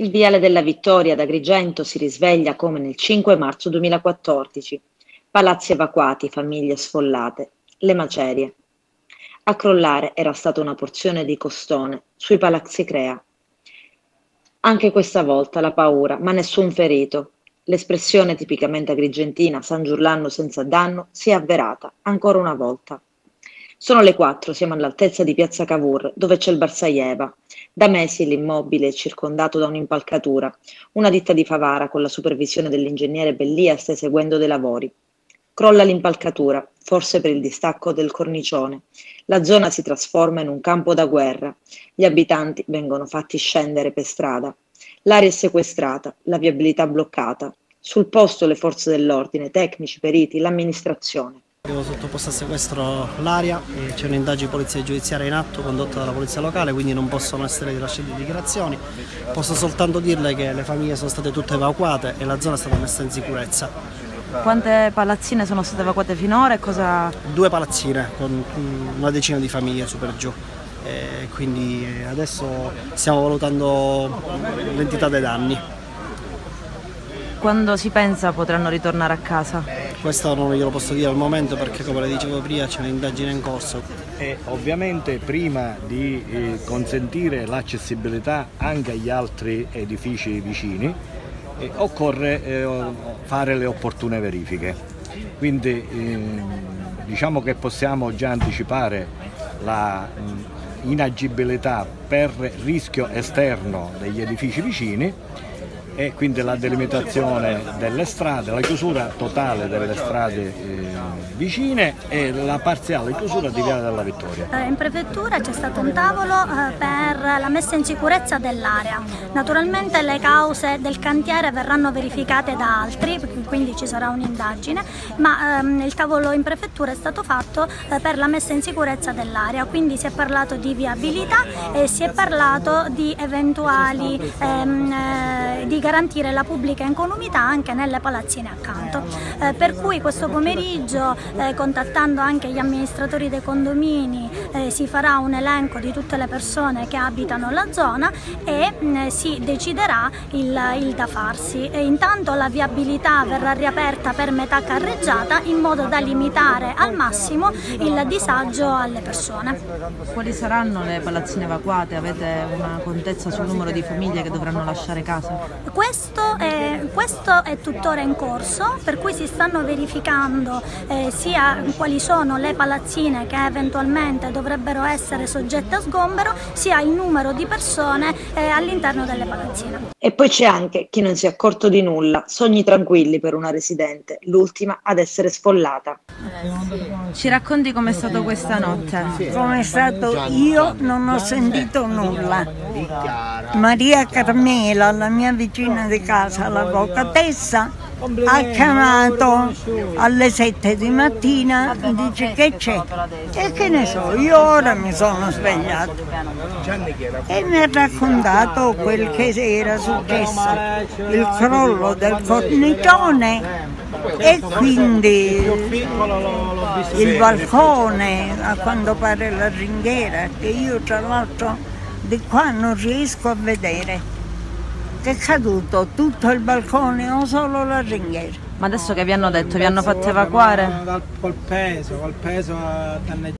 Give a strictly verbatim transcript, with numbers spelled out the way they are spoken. Il Viale della Vittoria ad Agrigento si risveglia come nel cinque marzo duemilaquattordici. Palazzi evacuati, famiglie sfollate, le macerie. A crollare era stata una porzione di costone sui palazzi Crea. Anche questa volta la paura, ma nessun ferito. L'espressione tipicamente agrigentina, San Giurlano senza danno, si è avverata ancora una volta. Sono le quattro, siamo all'altezza di Piazza Cavour, dove c'è il Bar Saieva. Da mesi l'immobile è circondato da un'impalcatura. Una ditta di Favara, con la supervisione dell'ingegnere Bellia, sta eseguendo dei lavori. Crolla l'impalcatura, forse per il distacco del cornicione. La zona si trasforma in un campo da guerra. Gli abitanti vengono fatti scendere per strada. L'area è sequestrata, la viabilità bloccata. Sul posto le forze dell'ordine, tecnici, periti, l'amministrazione. Abbiamo sottoposto a sequestro l'area, c'è un'indagine di polizia giudiziaria in atto condotta dalla polizia locale, quindi non possono essere rilasciate dichiarazioni. Posso soltanto dirle che le famiglie sono state tutte evacuate e la zona è stata messa in sicurezza. Quante palazzine sono state evacuate finora? E cosa... Due palazzine con una decina di famiglie su per giù, e quindi adesso stiamo valutando l'entità dei danni. Quando si pensa potranno ritornare a casa? Questo non glielo posso dire al momento perché, come le dicevo prima, c'è un'indagine in corso. E ovviamente prima di consentire l'accessibilità anche agli altri edifici vicini, E occorre eh, fare le opportune verifiche, quindi eh, diciamo che possiamo già anticipare la mh, inagibilità per rischio esterno degli edifici vicini e quindi la delimitazione delle strade, la chiusura totale delle strade eh, vicine e la parziale chiusura di Viale della Vittoria. In prefettura c'è stato un tavolo eh, per la messa in sicurezza dell'area. Naturalmente le cause del cantiere verranno verificate da altri, quindi ci sarà un'indagine, ma ehm, il tavolo in prefettura è stato fatto eh, per la messa in sicurezza dell'area, quindi si è parlato di viabilità e si è parlato di eventuali ehm, eh, di garantire la pubblica incolumità anche nelle palazzine accanto. Eh, per cui questo pomeriggio, eh, contattando anche gli amministratori dei condomini, eh, si farà un elenco di tutte le persone che abitano la zona e mh, si deciderà il, il da farsi. E intanto la viabilità verrà riaperta per metà carreggiata in modo da limitare al massimo il disagio alle persone. Quali saranno le palazzine evacuate? Avete una contezza sul numero di famiglie che dovranno lasciare casa? Questo è, questo è tuttora in corso, per cui si stanno verificando eh, sia quali sono le palazzine che eventualmente dovrebbero essere soggette a sgombero, sia il numero di persone eh, all'interno delle palazzine. E poi c'è anche chi non si è accorto di nulla, sogni tranquilli per una residente, l'ultima ad essere sfollata. Ci racconti com'è stato questa notte? Com'è stato? Io non ho sentito nulla. Maria Carmela, la mia vicina di casa, l'avvocatessa, ha chiamato alle sette di mattina e dice che c'è, e che ne so, io ora mi sono svegliata e mi ha raccontato quel che era successo, il crollo del cornicione e quindi il balcone, a quanto pare la ringhiera, che io tra l'altro di qua non riesco a vedere. Che è caduto tutto il balcone o solo la ringhiera. Ma adesso che vi hanno detto? Vi hanno fatto evacuare? Col peso, col peso a danneggiare.